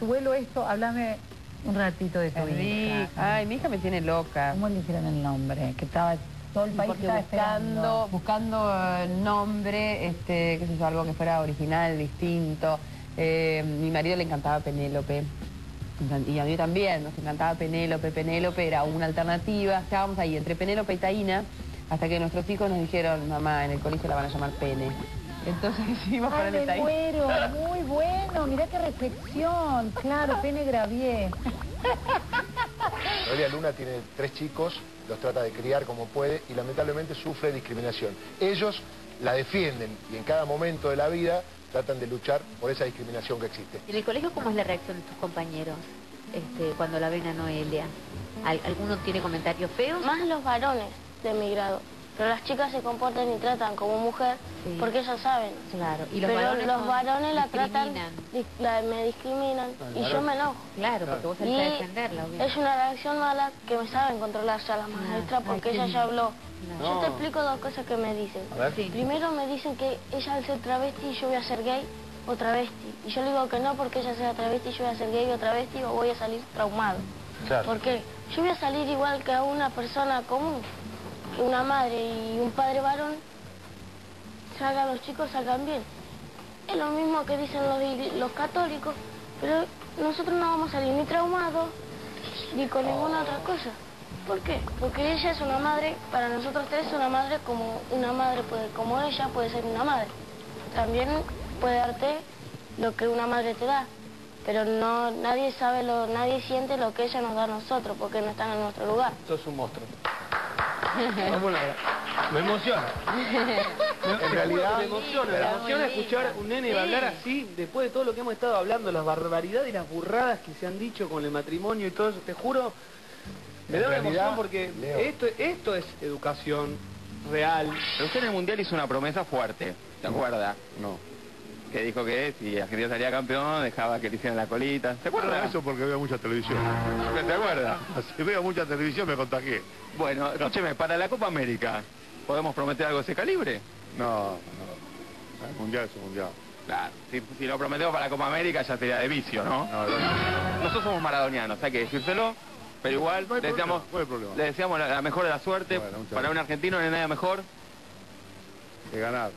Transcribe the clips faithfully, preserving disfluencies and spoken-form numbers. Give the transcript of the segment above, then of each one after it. Vuelo esto, háblame un ratito de tu hija. Ay, mi hija me tiene loca. ¿Cómo le dijeron el nombre? Que estaba todo el país estaba buscando, buscando el nombre, este, qué sé yo, algo que fuera original, distinto. Eh, mi marido le encantaba Penélope. Y a mí también, nos encantaba Penélope. Penélope era una alternativa. Estábamos ahí entre Penélope y Taína, hasta que nuestros hijos nos dijeron, mamá, en el colegio la van a llamar Pene. Entonces decidimos para el Taína. ¡Ay, me muero! Muy bueno, mirá qué reflexión. Claro, Pene Gravier. Noelia Luna tiene tres chicos, los trata de criar como puede y lamentablemente sufre discriminación. Ellos la defienden y en cada momento de la vida tratan de luchar por esa discriminación que existe. ¿En el colegio cómo es la reacción de tus compañeros este, cuando la ven a Noelia? ¿Al, ¿Alguno tiene comentarios feos? Más los varones de mi grado. Pero las chicas se comportan y tratan como mujer, sí, porque ellas saben. Claro. Y los Pero varones, los varones la tratan, dis, la, me discriminan y varón. Yo me enojo. Claro, porque vos tenés que defenderla. Obviamente. Es una reacción mala que me saben controlar ya las maestras ah, porque ay, ella sí. ya habló. No. Yo te explico dos cosas que me dicen. Sí. Primero me dicen que ella al ser travesti yo voy a ser gay o travesti. Y yo le digo que no porque ella sea travesti yo voy a ser gay o travesti o voy a salir traumado. Claro. Porque yo voy a salir igual que a una persona común. Una madre y un padre varón, salgan los chicos, salgan bien. Es lo mismo que dicen los, los católicos, pero nosotros no vamos a salir ni traumados ni con ninguna otra cosa. ¿Por qué? Porque ella es una madre, para nosotros tres, una madre como una madre puede, como ella puede ser una madre. También puede darte lo que una madre te da, pero no nadie sabe, lo, nadie siente lo que ella nos da a nosotros, porque no están en nuestro lugar. Esto es un monstruo. Me emociona. En realidad me emociona, me emociona escuchar un nene sí. hablar así, después de todo lo que hemos estado hablando, las barbaridades y las burradas que se han dicho con el matrimonio y todo eso, te juro, me en da una emoción porque Leo. esto esto es educación real. Pero usted en el Mundial hizo una promesa fuerte, ¿te acuerdas? No. Que dijo que si Argentina salía campeón, dejaba que le hicieran la colita. ¿Se acuerda? No, eso porque veo mucha televisión. ¿Te acuerdas? Si veo mucha televisión me contagié. Bueno, escúcheme, para la Copa América, ¿podemos prometer algo de ese calibre? No, no. El mundial es un mundial. Claro, si, si lo prometemos para la Copa América ya sería de vicio, ¿no? No, no, no. Nosotros somos maradonianos, hay que decírselo, pero igual no le, deseamos, no le deseamos la, la mejor de la suerte. Bueno, para gracias. Un argentino no hay nada mejor que ganar.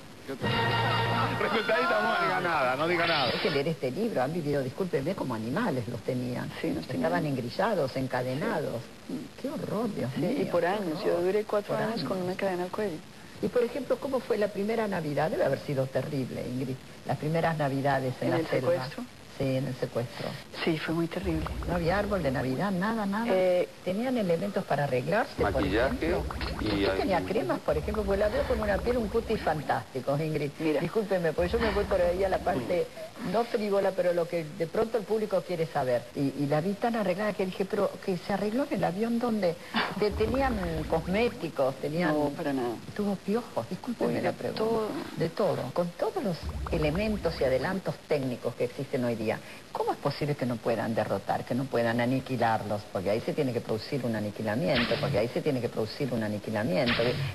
Resultadita, no diga nada, no diga nada. Es que leer este libro, han vivido, discúlpenme, como animales los tenían. Sí, nos Estaban tenían. engrillados, encadenados. Sí. Qué horror, Dios sí, mío. Y por años, yo duré cuatro por años, años con una cadena al cuello. Y por ejemplo, ¿cómo fue la primera Navidad? Debe haber sido terrible, Ingrid. Las primeras Navidades en, ¿En la el selva. Secuestro? Sí, en el secuestro. Sí, fue muy terrible. No había árbol de Navidad, nada, nada. Eh, Tenían elementos para arreglarse, maquillaje por y... Yo tenía cremas, por ejemplo, porque la veo con una piel, un cutis fantástico, Ingrid. Mira. Discúlpeme, porque yo me voy por ahí a la parte, no frívola, pero lo que de pronto el público quiere saber. Y, y la vi tan arreglada que dije, pero que se arregló en el avión donde te, tenían cosméticos, tenían... No, para nada. Tuvo piojos, discúlpeme la pregunta. Todo... De todo, con todos los elementos y adelantos técnicos que existen hoy día. ¿Cómo es posible que no puedan derrotar, que no puedan aniquilarlos? Porque ahí se tiene que producir un aniquilamiento, porque ahí se tiene que producir un aniquilamiento.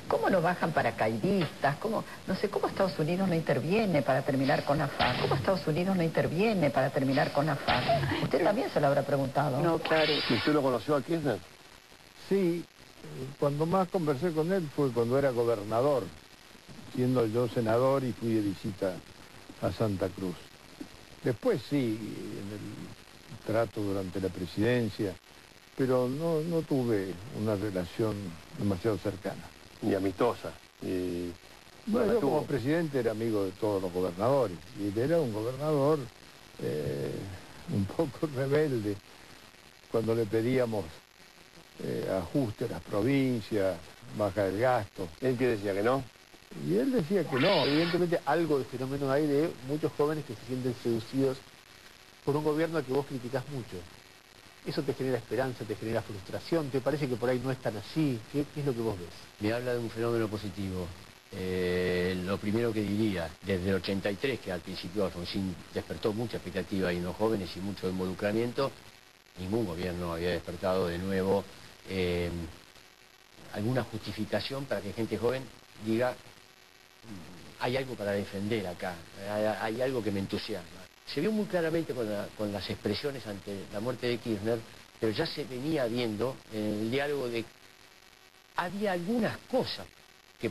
¿Cómo no bajan paracaidistas? ¿Cómo, no sé, cómo Estados Unidos no interviene para terminar con la FARC? ¿Cómo Estados Unidos no interviene para terminar con la FARC? Usted también se lo habrá preguntado. No, claro. ¿Usted lo conoció a Kirchner? Sí, cuando más conversé con él fue cuando era gobernador, siendo yo senador y fui de visita a Santa Cruz. Después sí, en el trato durante la presidencia, pero no, no tuve una relación demasiado cercana. Ni amistosa. Y... Bueno, yo como presidente era amigo de todos los gobernadores, y era un gobernador eh, un poco rebelde. Cuando le pedíamos eh, ajuste a las provincias, baja del gasto. ¿Él qué decía que no? Y él decía que no. Evidentemente algo de fenómeno hay de muchos jóvenes que se sienten seducidos por un gobierno al que vos criticás mucho. Eso te genera esperanza, te genera frustración, te parece que por ahí no es tan así. ¿Qué, qué es lo que vos ves? Me habla de un fenómeno positivo. Eh, lo primero que diría, desde el ochenta y tres, que al principio Alfonsín despertó mucha expectativa en los jóvenes y mucho involucramiento, ningún gobierno había despertado de nuevo eh, alguna justificación para que gente joven diga... Hay algo para defender acá, hay, hay algo que me entusiasma. Se vio muy claramente con, la, con las expresiones ante la muerte de Kirchner, pero ya se venía viendo en el diálogo de... Había algunas cosas que,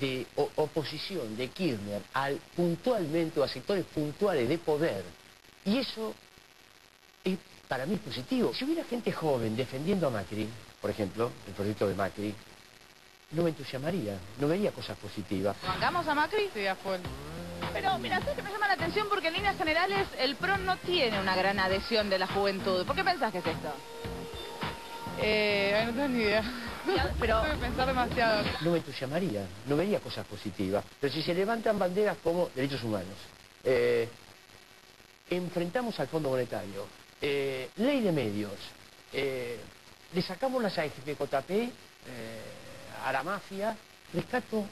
de oposición de Kirchner al, puntualmente a sectores puntuales de poder, y eso es, para mí, positivo. Si hubiera gente joven defendiendo a Macri, por ejemplo, el proyecto de Macri, no me entusiasmaría, no vería cosas positivas. ¿Bancamos a Macri? Sí, a full. Pero mira, ¿sabes que me llama la atención? Porque en líneas generales el PRO no tiene una gran adhesión de la juventud. ¿Por qué pensás que es esto? Eh, no tengo ni idea. Pero... no tengo que pensar demasiado. No me entusiasmaría, no vería cosas positivas. Pero si se levantan banderas como derechos humanos, eh, enfrentamos al Fondo Monetario, eh, ley de medios, eh, le sacamos las A F J P, eh, a la mafia, rescato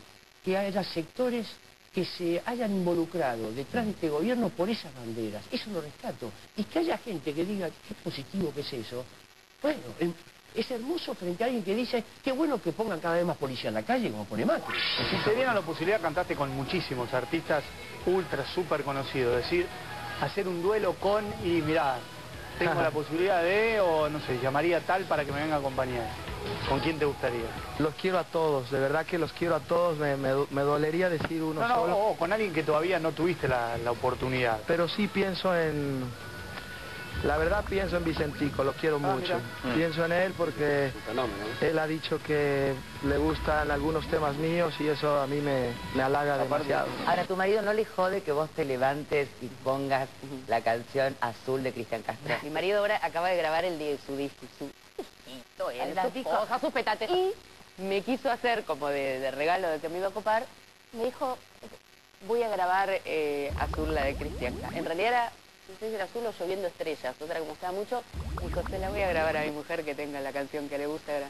que haya sectores que se hayan involucrado detrás de este gobierno por esas banderas, eso lo rescato. Y que haya gente que diga, qué positivo que es eso, bueno, es hermoso frente a alguien que dice, qué bueno que pongan cada vez más policía en la calle como pone Macri. Si te dieran la posibilidad, cantaste con muchísimos artistas ultra, súper conocidos, es decir, hacer un duelo con, y mirá, tengo la posibilidad de, o no sé, llamaría tal para que me venga a acompañar. ¿Con quién te gustaría? Los quiero a todos, de verdad que los quiero a todos, me, me, me dolería decir uno no, no, solo. No, no, con alguien que todavía no tuviste la, la oportunidad. Pero sí pienso en, la verdad pienso en Vicentico, lo quiero ah, mucho. Mira. Pienso en él porque fenómeno, ¿eh? Él ha dicho que le gustan algunos temas míos y eso a mí me, me halaga Aparte. demasiado. Ahora, ¿tu marido no le jode que vos te levantes y pongas la canción Azul de Cristian Castro? Mi marido ahora acaba de grabar el de su disco, su... Él, las dijo, cosas, sus petates. Y me quiso hacer como de, de regalo de que me iba a ocupar. Me dijo, voy a grabar eh, Azul, la de Cristian. En realidad era, no sé si era Azul o Lloviendo Estrellas, otra que me gustaba mucho. Me dijo, se la voy a grabar a mi mujer, que tenga la canción que le gusta. Era...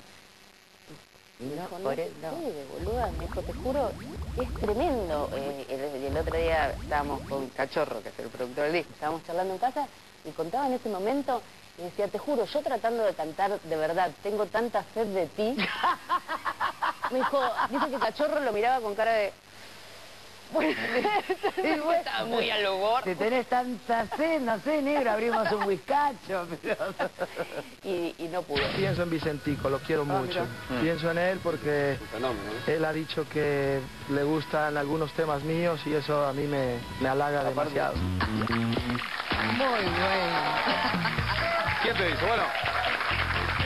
Y no, no, por eso, no. Sí, de boluda, me dijo, te juro, es tremendo. Eh, el, el otro día estábamos con Cachorro, que es el productor del disco. Estábamos charlando en casa y contaba en ese momento... Y decía, te juro, yo tratando de cantar, de verdad, tengo tanta sed de ti. Me dijo, dice que Cachorro lo miraba con cara de... Bueno, estaba muy al lugar. Si tenés tanta sed, no sé, negro, abrimos un whiskacho. Pero... Y, y no pudo. Pienso en Vicentico, lo quiero ah, mucho. Mira. Pienso en él porque fenómeno, ¿eh? Él ha dicho que le gustan algunos temas míos y eso a mí me, me halaga Aparte. demasiado. Muy bueno. ¿Quién te dice? Bueno,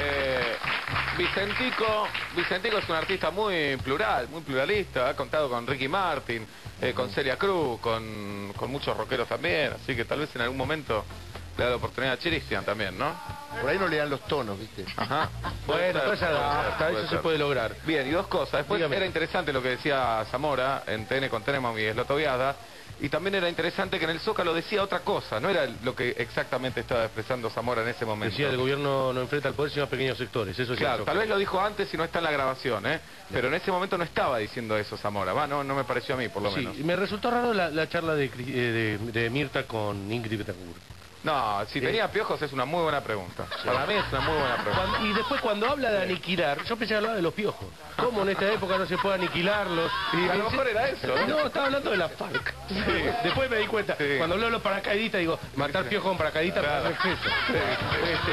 eh, Vicentico, Vicentico es un artista muy plural, muy pluralista. Ha contado con Ricky Martin, eh, con Celia Cruz, con, con muchos rockeros también. Así que tal vez en algún momento le da la oportunidad a Cristian también, ¿no? Por ahí no le dan los tonos, ¿viste? Ajá. Bueno, bueno ah, hasta eso se puede lograr. Bien, y dos cosas. Después Dígame. Era interesante lo que decía Zamora en T N con Tenemos y Eslotoviada. Y también era interesante que en el Zócalo decía otra cosa, no era lo que exactamente estaba expresando Zamora en ese momento. Decía, el gobierno no enfrenta al poder sino a pequeños sectores, eso sí. Claro, tal vez lo dijo antes y no está en la grabación, ¿eh? Pero en ese momento no estaba diciendo eso Zamora, va, no, no me pareció a mí, por lo menos. Sí, me resultó raro la, la charla de, de, de Mirtha con Ingrid Betancourt. No, si tenía piojos es una muy buena pregunta. Para mí es una muy buena pregunta. Y después cuando habla de aniquilar, yo pensé que hablaba de los piojos. ¿Cómo en esta época no se puede aniquilarlos? Y a lo mejor era eso. No, estaba hablando de la FARC. Sí. Después me di cuenta. Sí. Cuando habló de los paracaidistas, digo, matar piojos con paracaidistas claro. para hacer eso. Sí. Este...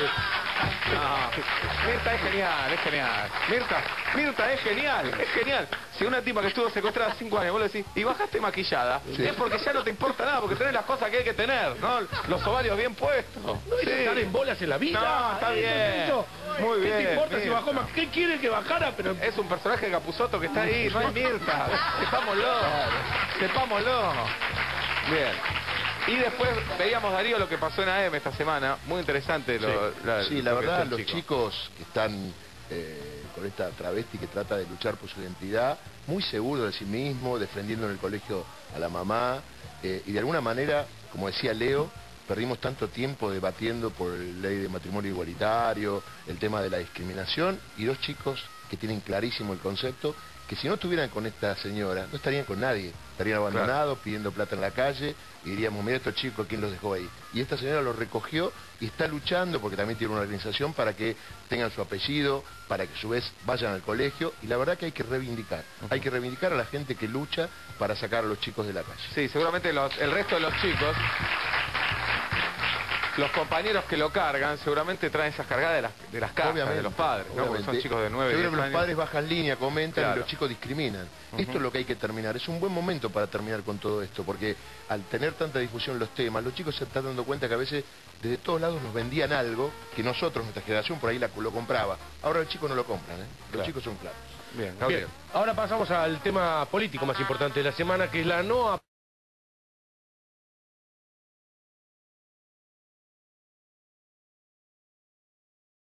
No. Mirtha es genial, es genial. Mirtha, Mirtha es genial, es genial. Si una tipa que estuvo secuestrada cinco años, vos le decís, y bajaste maquillada, sí. es porque ya no te importa nada, porque tenés las cosas que hay que tener, ¿no? Los ovarios bien puestos. No, no sí. estar en bolas en la vida. No, está bien. Muy bien. ¿Qué te importa Mirtha. si bajó más? ¿Qué quiere que bajara? Pero... Es un personaje de Capusoto que está ahí, no es Mirtha. Sepámoslo. Sepámoslo. Bien. Y después veíamos, Darío, lo que pasó en A M esta semana. Muy interesante. Lo, sí, la, sí, la verdad, los chico. chicos que están eh, con esta travesti que trata de luchar por su identidad, muy seguro de sí mismo, defendiendo en el colegio a la mamá. Eh, y de alguna manera, como decía Leo, perdimos tanto tiempo debatiendo por la ley de matrimonio igualitario, el tema de la discriminación, y dos chicos que tienen clarísimo el concepto, que si no estuvieran con esta señora, no estarían con nadie, estarían abandonados, claro. pidiendo plata en la calle, y diríamos, mira estos chicos, ¿quién los dejó ahí? Y esta señora los recogió y está luchando, porque también tiene una organización, para que tengan su apellido, para que a su vez vayan al colegio, y la verdad que hay que reivindicar, uh-huh. hay que reivindicar a la gente que lucha para sacar a los chicos de la calle. Sí, seguramente los, el resto de los chicos... Los compañeros que lo cargan seguramente traen esas cargadas de las, de las casas, obviamente, de los padres, ¿no? Porque son chicos de nueve, diez años. Yo creo que los padres bajan línea, comentan, claro, y los chicos discriminan. Uh-huh. Esto es lo que hay que terminar. Es un buen momento para terminar con todo esto, porque al tener tanta difusión los temas, los chicos se están dando cuenta que a veces desde todos lados nos vendían algo que nosotros, nuestra generación, por ahí la, lo compraba. Ahora los chicos no lo compran, ¿eh? Los claro. chicos son claros. Bien, Gabriel. Bien, ahora pasamos al tema político más importante de la semana, que es la no